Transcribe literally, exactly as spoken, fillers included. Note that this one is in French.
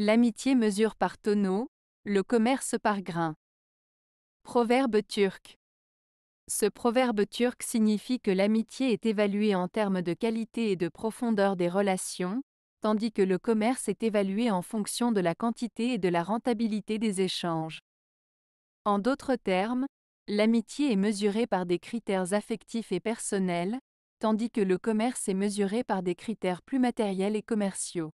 L'amitié mesure par tonneau, le commerce par grain. Proverbe turc. Ce proverbe turc signifie que l'amitié est évaluée en termes de qualité et de profondeur des relations, tandis que le commerce est évalué en fonction de la quantité et de la rentabilité des échanges. En d'autres termes, l'amitié est mesurée par des critères affectifs et personnels, tandis que le commerce est mesuré par des critères plus matériels et commerciaux.